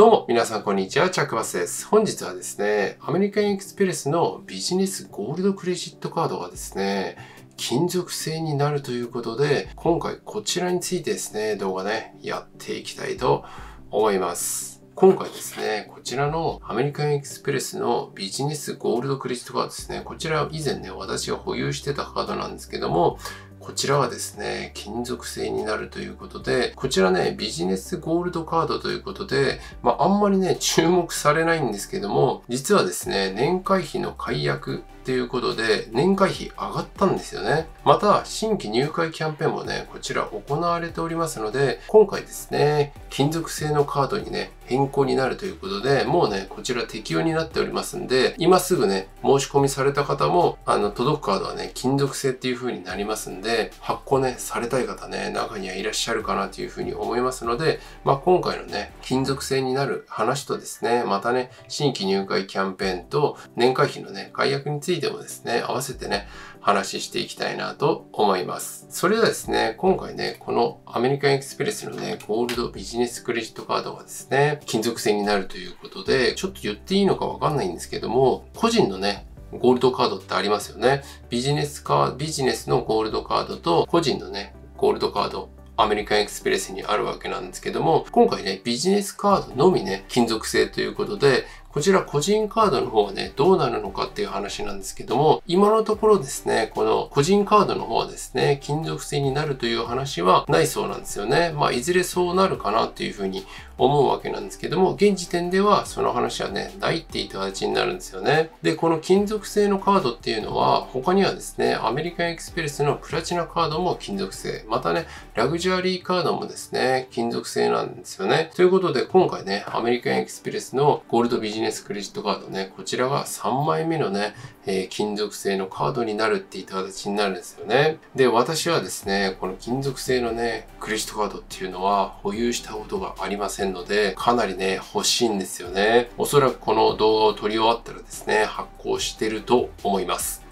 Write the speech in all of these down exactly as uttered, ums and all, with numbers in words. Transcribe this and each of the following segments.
どうも皆さんこんにちは、チャックバスです。本日はですね、アメリカンエクスプレスのビジネスゴールドクレジットカードがですね、金属製になるということで、今回こちらについてですね、動画ね、やっていきたいと思います。今回ですね、こちらのアメリカンエクスプレスのビジネスゴールドクレジットカードですね、こちら以前ね、私が保有してたカードなんですけども、こちらはですね、金属製になるということで、こちらね、ビジネスゴールドカードということで、まあ、あんまりね、注目されないんですけども、実はですね、年会費の解約ということで、年会費上がったんですよね。また、新規入会キャンペーンもね、こちら行われておりますので、今回ですね、金属製のカードにね、変更になるということで、もうね、こちら適用になっておりますんで、今すぐね、申し込みされた方も、あの、届くカードはね、金属製っていう風になりますんで、発行ねされたい方ね中にはいらっしゃるかなというふうに思いますので、まあ、今回のね金属製になる話とですね、またね新規入会キャンペーンと年会費のね解約についてもですね合わせてね話していきたいなと思います。それではですね、今回ねこのアメリカンエクスプレスのねゴールドビジネスクレジットカードがですね金属製になるということで、ちょっと言っていいのか分かんないんですけども、個人のねゴールドカードってありますよね。ビジネスカ、ビジネスのゴールドカードと個人のね、ゴールドカード、アメリカンエクスプレスにあるわけなんですけども、今回ね、ビジネスカードのみね、金属製ということで、こちら個人カードの方はね、どうなるのかっていう話なんですけども、今のところですね、この個人カードの方はですね、金属製になるという話はないそうなんですよね。まあ、いずれそうなるかなっていうふうに思うわけなんですけども、現時点ではその話はね、ないっていう形になるんですよね。で、この金属製のカードっていうのは、他にはですね、アメリカンエクスプレスのプラチナカードも金属製、またね、ラグジュアリーカードもですね、金属製なんですよね。ということで、今回ね、アメリカンエクスプレスのゴールドビジネスビジネスクレジットカードね、こちらがさんまいめのね、えー、金属製のカードになるっていった形になるんですよね。で、私はですね、この金属製のね、クレジットカードっていうのは保有したことがありませんので、かなりね、欲しいんですよね。おそらくこの動画を撮り終わったらですね、発行してると思います。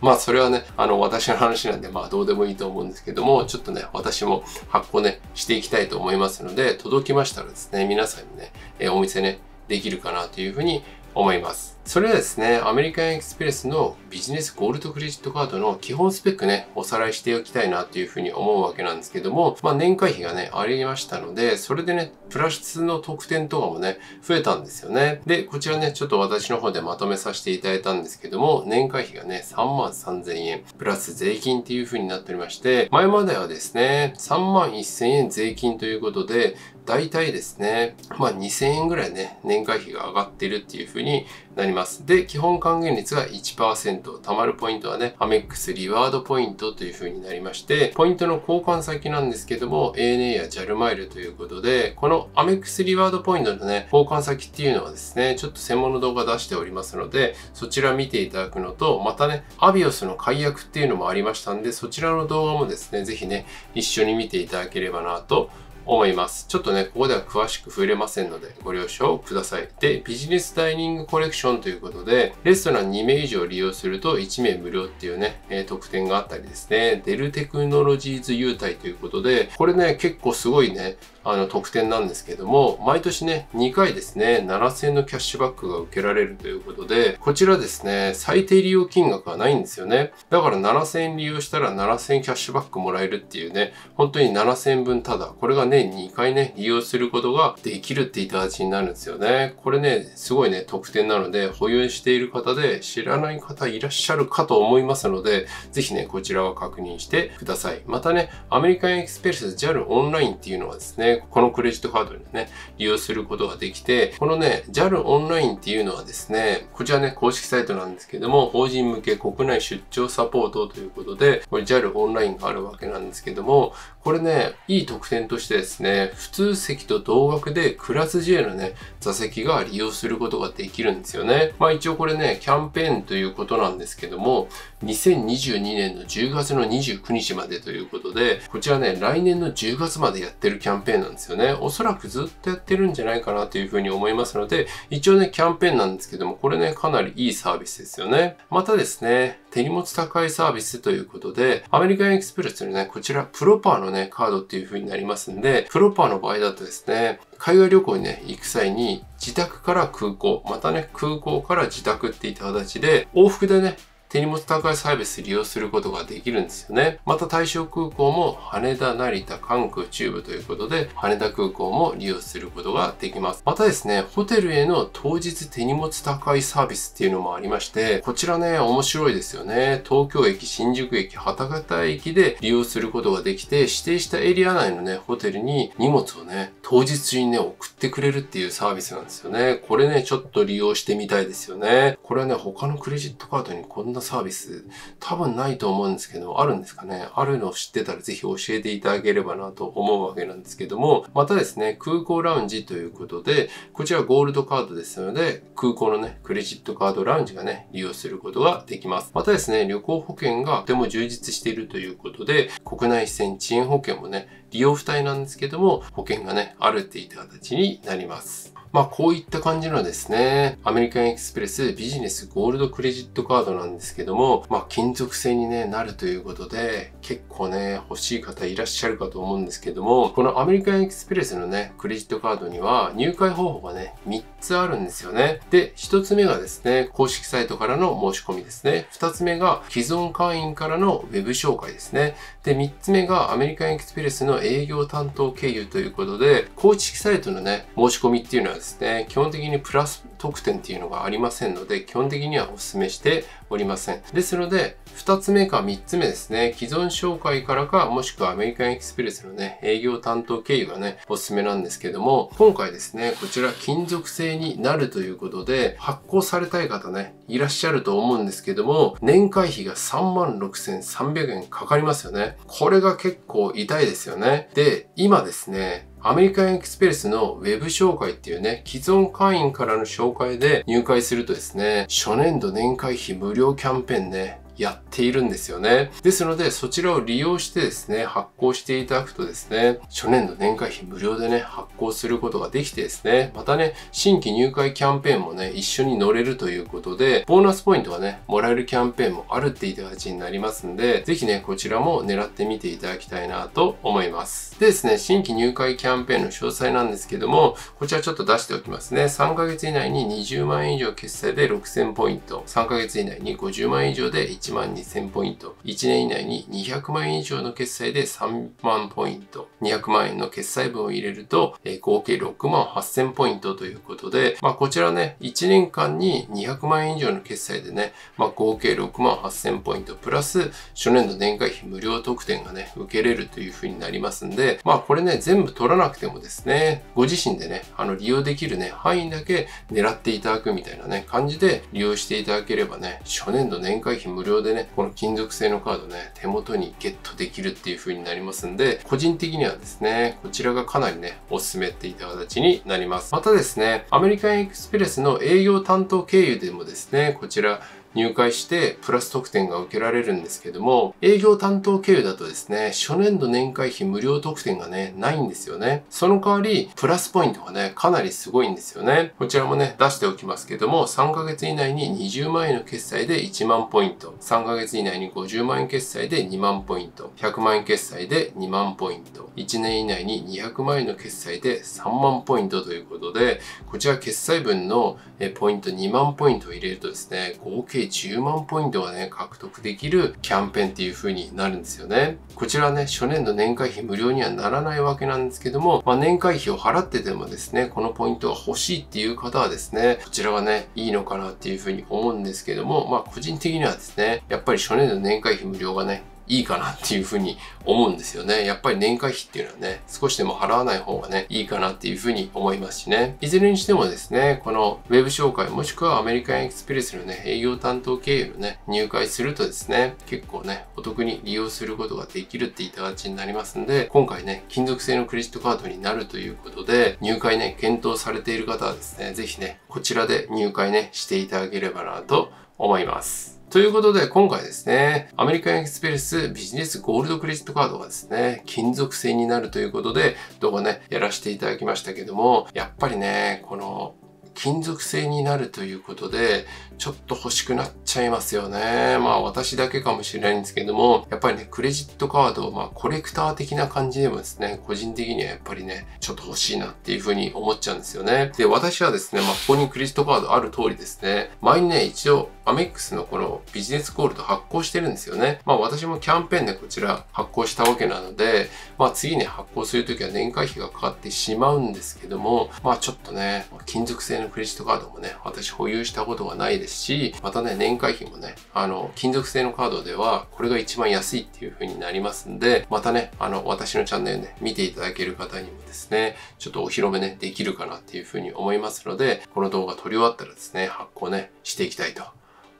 まあそれはね、あの私の話なんで、まあどうでもいいと思うんですけども、ちょっとね、私も発行ね、していきたいと思いますので、届きましたらですね、皆さんにね、えー、お店ね、できるかなというふうに思います。それではですね、アメリカンエクスプレスのビジネスゴールドクレジットカードの基本スペックね、おさらいしておきたいなというふうに思うわけなんですけども、まあ年会費がね、ありましたので、それでね、プラスの特典とかもね、増えたんですよね。で、こちらね、ちょっと私の方でまとめさせていただいたんですけども、年会費がね、さんまんさんぜんえん、プラス税金っていうふうになっておりまして、前まではですね、さんまんせんえん税金ということで、だいたいですね、まあにせんえんぐらいね、年会費が上がってるっていうふうになります。で、基本還元率が いちパーセント、貯まるポイントはね、アメックスリワードポイントという風になりまして、ポイントの交換先なんですけども、エーエヌエー や ジャル マイルということで、このアメックスリワードポイントのね、交換先っていうのはですね、ちょっと専門の動画出しておりますので、そちら見ていただくのと、またね、アビオスの解約っていうのもありましたんで、そちらの動画もですね、ぜひね、一緒に見ていただければなと思います。ちょっとね、ここでは詳しく触れませんのでご了承ください。で、ビジネスダイニングコレクションということで、レストランにめい以上利用するといちめい無料っていうね、えー、特典があったりですね、デルテクノロジーズ優待ということで、これね、結構すごいね、あの特典なんですけども、毎年ね、にかいですね、ななせんえんのキャッシュバックが受けられるということで、こちらですね、最低利用金額はないんですよね。だからななせんえん利用したらななせんえんキャッシュバックもらえるっていうね、本当にななせんえんぶんただ、これが年にかいね、利用することができるっていった形になるんですよね。これね、すごいね、特典なので、保有している方で知らない方いらっしゃるかと思いますので、ぜひね、こちらは確認してください。またね、アメリカンエクスプレス ジャル オンラインっていうのはですね、このクレジットカードにね、利用することができて、このね、ジャル オンラインっていうのはですね、こちらね、公式サイトなんですけども、法人向け国内出張サポートということで、これ ジャル オンラインがあるわけなんですけども、これね、いい特典としてですね、普通席と同額でクラス ジェイ のね、座席が利用することができるんですよね。まあ一応これね、キャンペーンということなんですけども、にせんにじゅうにねんのじゅうがつのにじゅうくにちまでということで、こちらね、来年のじゅうがつまでやってるキャンペーンなんですよね。おそらくずっとやってるんじゃないかなというふうに思いますので、一応ね、キャンペーンなんですけども、これね、かなりいいサービスですよね。またですね、手荷物宅配サービスということで、アメリカンエクスプレスのね、こちら、プロパーのね、カードっていう風になりますんで、プロパーの場合だとですね、海外旅行にね、行く際に、自宅から空港、またね、空港から自宅っていった形で、往復でね、手荷物宅配サービス利用することができるんですよね。また対象空港も羽田、成田、関空、中部ということで、羽田空港も利用することができます。またですね、ホテルへの当日手荷物宅配サービスっていうのもありまして、こちらね、面白いですよね。東京駅、新宿駅、博多駅で利用することができて、指定したエリア内のね、ホテルに荷物をね、当日にね、送ってくれるっていうサービスなんですよね。これね、ちょっと利用してみたいですよね。これはね、他のクレジットカードにこんなサービス多分ないと思うんですけど、あるんですかね。あるのを知ってたらぜひ教えていただければなと思うわけなんですけども、またですね、空港ラウンジということで、こちらゴールドカードですので、空港のね、クレジットカードラウンジがね、利用することができます。またですね、旅行保険がとても充実しているということで、国内線遅延保険もね、利用不対なんですけども、保険がね、あるっていった形になります。まあ、こういった感じのですね、アメリカンエクスプレスビジネスゴールドクレジットカードなんですけども、まあ、金属製にね、なるということで、結構ね、欲しい方いらっしゃるかと思うんですけども、このアメリカンエクスプレスのね、クレジットカードには入会方法がね、みっつあるんですよね。で、ひとつめがですね、公式サイトからの申し込みですね。ふたつめが既存会員からのウェブ紹介ですね。で、みっつめがアメリカンエクスプレスの営業担当経由ということで、公式サイトのね、申し込みっていうのはですね、基本的にプラス特典っていうのがありませんので、基本的にはお勧めしておりません。ですので、ふたつめかみっつめですね、既存紹介からか、もしくはアメリカンエクスプレスのね、営業担当経由がね、おすすめなんですけども、今回ですね、こちら金属製になるということで、発行されたい方ね、いらっしゃると思うんですけども、年会費が さんまんろくせんさんびゃくえんかかりますよね。これが結構痛いですよね。で、今ですね、アメリカンエクスプレスのウェブ紹介っていうね、既存会員からの紹介で入会するとですね、初年度年会費無料キャンペーンね、やっているんですよね。ですので、そちらを利用してですね、発行していただくとですね、初年度年会費無料でね、発行することができてですね、またね、新規入会キャンペーンもね、一緒に乗れるということで、ボーナスポイントがね、もらえるキャンペーンもあるっていった形になりますんで、ぜひね、こちらも狙ってみていただきたいなと思います。でですね、新規入会キャンペーンの詳細なんですけども、こちらちょっと出しておきますね。さんかげつ以内ににじゅうまんえん以上決済でろくせんポイント、さんかげつ以内にごじゅうまんえん以上でいちまんにせんポイント、いちねん以内ににひゃくまんえん以上の決済でさんまんポイント、にひゃくまんえんの決済分を入れると、えー、合計ろくまんはっせんポイントということで、まあ、こちらね、いちねんかんににひゃくまんえん以上の決済でね、まあ、合計ろくまんはっせんポイントプラス初年度年会費無料特典がね、受けれるというふうになりますんで、まあ、これね、全部取らなくてもですね、ご自身でね、あの利用できるね、範囲だけ狙っていただくみたいなね、感じで利用していただければね、初年度年会費無料無料でね、この金属製のカードね、手元にゲットできるっていう風になりますんで、個人的にはですね、こちらがかなりね、おすすめっていった形になります。またですね、アメリカンエクスプレスの営業担当経由でもですね、こちら、入会してプラス特典が受けられるんですけども、営業担当経由だとですね、初年度年会費無料特典がね、ないんですよね。その代わり、プラスポイントがね、かなりすごいんですよね。こちらもね、出しておきますけども、さんかげつ以内ににじゅうまんえんの決済でいちまんポイント、さんかげつ以内にごじゅうまんえん決済でにまんポイント、ひゃくまんえん決済でにまんポイント、いちねん以内ににひゃくまんえんの決済でさんまんポイントということで、こちら決済分のポイントにまんポイントを入れるとですね、合計じゅうまんポイントがね、獲得できるキャンペーンっていう風になるんですよね。こちらね、初年度年会費無料にはならないわけなんですけども、まあ、年会費を払ってでもですね、このポイントが欲しいっていう方はですね、こちらはね、いいのかなっていう風に思うんですけども、まあ個人的にはですね、やっぱり初年度年会費無料がね、いいかなっていうふうに思うんですよね。やっぱり年会費っていうのはね、少しでも払わない方がね、いいかなっていうふうに思いますしね。いずれにしてもですね、このウェブ紹介もしくはアメリカンエクスプレスのね、営業担当経由のね、入会するとですね、結構ね、お得に利用することができるっていった形になりますんで、今回ね、金属製のクレジットカードになるということで、入会ね、検討されている方はですね、ぜひね、こちらで入会ね、していただければなと思います。ということで、今回ですね、アメリカンエクスプレスビジネスゴールドクレジットカードがですね、金属製になるということで、動画ね、やらせていただきましたけども、やっぱりね、この、金属製になるということで、ちょっと欲しくなっちゃいますよね。まあ私だけかもしれないんですけども、やっぱりね、クレジットカード、まあコレクター的な感じでもですね、個人的にはやっぱりね、ちょっと欲しいなっていうふうに思っちゃうんですよね。で、私はですね、まあここにクレジットカードある通りですね、前にね、一度アメックスのこのビジネスゴールド発行してるんですよね。まあ私もキャンペーンでこちら発行したわけなので、まあ次ね、発行するときは年会費がかかってしまうんですけども、まあちょっとね、金属製のクレジットカードもね、私保有したことがないですし、またね、年会費もね、あの、金属製のカードでは、これが一番安いっていう風になりますんで、またね、あの、私のチャンネルね、見ていただける方にもですね、ちょっとお披露目ね、できるかなっていう風に思いますので、この動画撮り終わったらですね、発行ね、していきたいと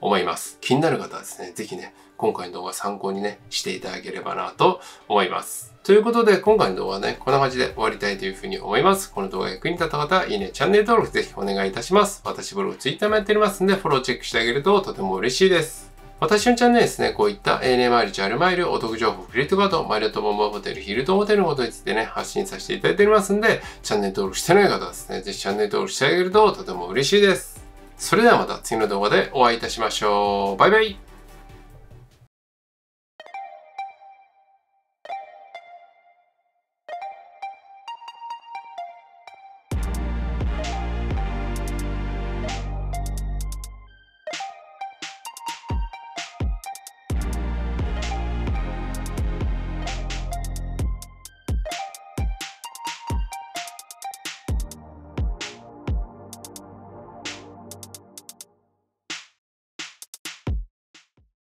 思います。気になる方はですね、ぜひね、今回の動画参考にね、していただければなと思います。ということで、今回の動画はね、こんな感じで終わりたいというふうに思います。この動画が役に立った方は、いいね、チャンネル登録ぜひお願いいたします。私ブログ、ツイッターもやっておりますんで、フォローチェックしてあげるととても嬉しいです。私のチャンネルですね、こういった エーエヌエー マイル、ジャル マイル、お得情報、クレジットカード、マイレットボンバーホテル、ヒルトンホテルのことについてね、発信させていただいておりますんで、チャンネル登録してない方はですね、ぜひチャンネル登録してあげるととても嬉しいです。それではまた次の動画でお会いいたしましょう。バイバイ。